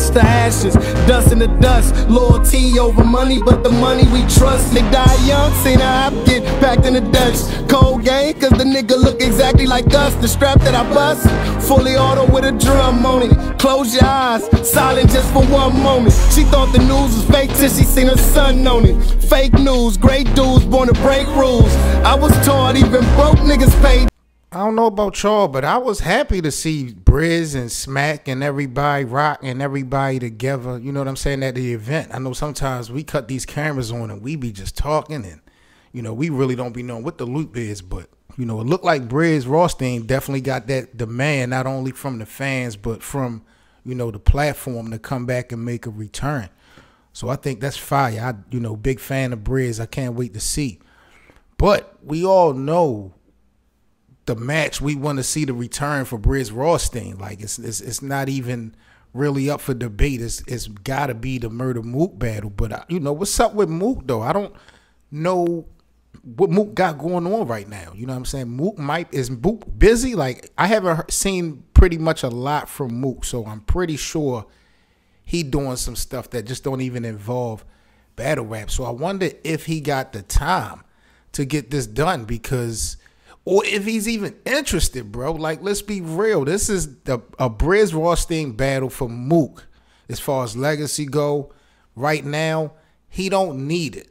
ash to ashes, dust in the dust. Loyalty over money, but the money we trust. Nick die young, seen how I get packed in the Dutch. Cold game, cause the nigga look exactly like us. The strap that I bust, fully auto with a drum on it. Close your eyes, silent just for one moment. She thought the news was fake till she seen her son on it. Fake news, great dudes born to break rules. I was taught even broke niggas paid. I don't know about y'all, but I was happy to see Brizz and Smack and everybody, Rock and everybody together, you know what I'm saying, at the event. I know sometimes we cut these cameras on and we be just talking and, you know, we really don't be knowing what the loop is, but, you know, it looked like Brizz Rawsteen definitely got that demand, not only from the fans, but from, you know, the platform to come back and make a return. So I think that's fire. I, you know, big fan of Brizz. I can't wait to see. But we all know the match we want to see the return for Brizz Rawsteen. Like it's not even really up for debate. It's got to be the Murda Mook battle. But you know what's up with Mook though? I don't know what Mook got going on right now. You know what I'm saying? Mook is Mook busy. Like I haven't seen pretty much a lot from Mook, so I'm pretty sure he doing some stuff that just don't even involve battle rap. So I wonder if he got the time to get this done because. Or if he's even interested, bro. Like, let's be real. This is a Brizz Rawsteen battle for Mook. As far as legacy go, right now, he don't need it.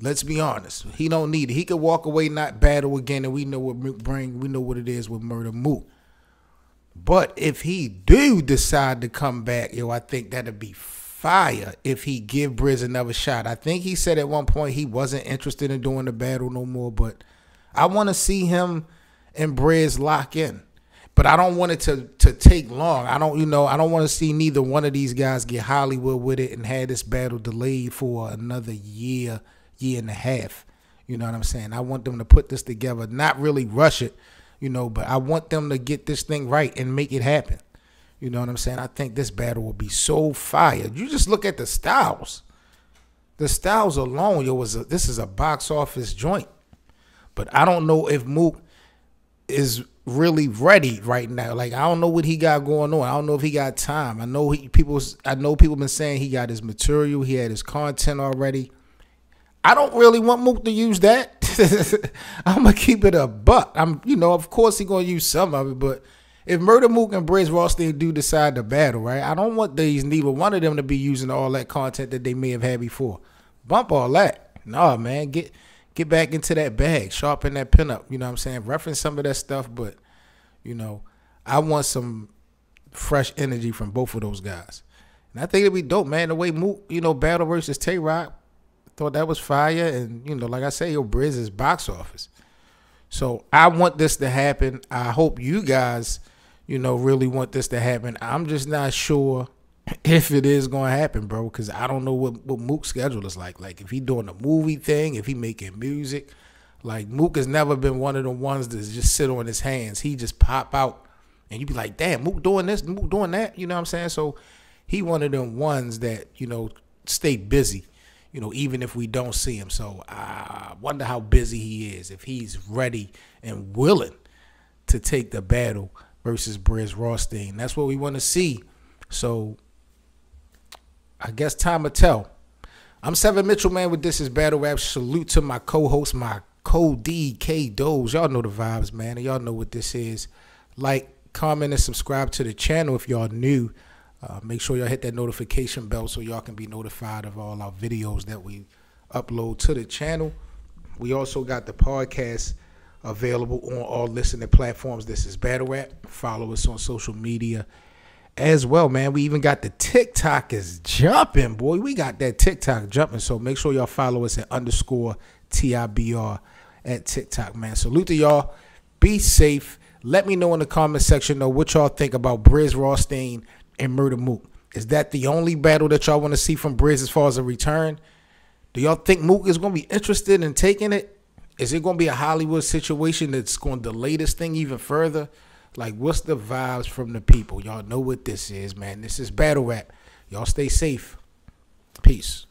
Let's be honest. He don't need it. He could walk away, not battle again, and we know what Mook bring. We know what it is with Murda Mook. But if he do decide to come back, yo, I think that'd be fire if he give Brizz another shot. I think he said at one point he wasn't interested in doing the battle no more, but I want to see him and Brizz lock in, but I don't want it to take long. I don't, you know, I don't want to see neither one of these guys get Hollywood with it and have this battle delayed for another year, year and a half. You know what I'm saying? I want them to put this together, not really rush it, you know, but I want them to get this thing right and make it happen. You know what I'm saying? I think this battle will be so fire. You just look at the styles. The styles alone, yo, this is a box office joint. But I don't know if Mook is really ready right now. Like I don't know what he got going on. I don't know if he got time. I know people been saying he got his material. He had his content already. I don't really want Mook to use that. I'm gonna keep it a buck. You know, of course he gonna use some of it. But if Murda Mook and Brizz Rawsteen do decide to battle, right? I don't want these neither one of them to be using all that content that they may have had before. Bump all that. Nah, man, get back into that bag, sharpen that pin up, you know what I'm saying? Reference some of that stuff, but, you know, I want some fresh energy from both of those guys. And I think it'd be dope, man. The way Mook, you know, battle versus Tay Rock, thought that was fire. And, you know, like I say, yo, Brizz is box office. So I want this to happen. I hope you guys, you know, really want this to happen. I'm just not sure if it is going to happen, bro, because I don't know what Mook's schedule is like. Like, if he doing a movie thing, if he making music, like, Mook has never been one of the ones that just sit on his hands. He just pop out, and you be like, damn, Mook doing this, Mook doing that, you know what I'm saying? So he one of them ones that, you know, stay busy, you know, even if we don't see him. So I wonder how busy he is, if he's ready and willing to take the battle versus Brizz Rawsteen. That's what we want to see. So I guess time will tell. I'm Seven Mitchell, man, with This Is Battle Rap. Salute to my co-host, my co-D, K-Dose. Y'all know the vibes, man, and y'all know what this is. Like, comment, and subscribe to the channel if y'all new. Make sure y'all hit that notification bell so y'all can be notified of all our videos that we upload to the channel. We also got the podcast available on all listening platforms. This Is Battle Rap. Follow us on social media as well, man. We even got the TikTok is jumping, boy. We got that TikTok jumping. So make sure y'all follow us at _TIBR at TikTok, man. Salute to y'all. Be safe. Let me know in the comment section, though, what y'all think about Brizz Rawsteen and Murda Mook. Is that the only battle that y'all want to see from Brizz as far as a return? Do y'all think Mook is going to be interested in taking it? Is it going to be a Hollywood situation that's going to delay this thing even further? Like, what's the vibes from the people? Y'all know what this is, man. This is Battle Rap. Y'all stay safe. Peace.